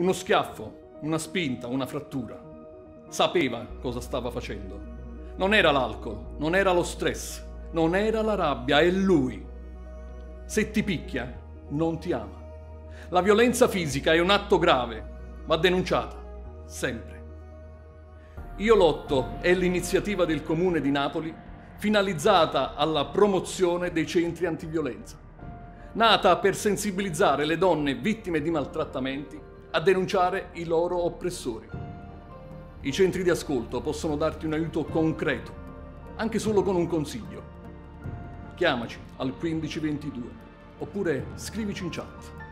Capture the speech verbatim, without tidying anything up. Uno schiaffo, una spinta, una frattura. Sapeva cosa stava facendo. Non era l'alcol, non era lo stress, non era la rabbia, è lui. Se ti picchia, non ti ama. La violenza fisica è un atto grave, va denunciata, sempre. IoLotto è l'iniziativa del Comune di Napoli finalizzata alla promozione dei centri antiviolenza, nata per sensibilizzare le donne vittime di maltrattamenti a denunciare i loro oppressori. I centri di ascolto possono darti un aiuto concreto, anche solo con un consiglio. Chiamaci al quindici ventidue oppure scrivici in chat.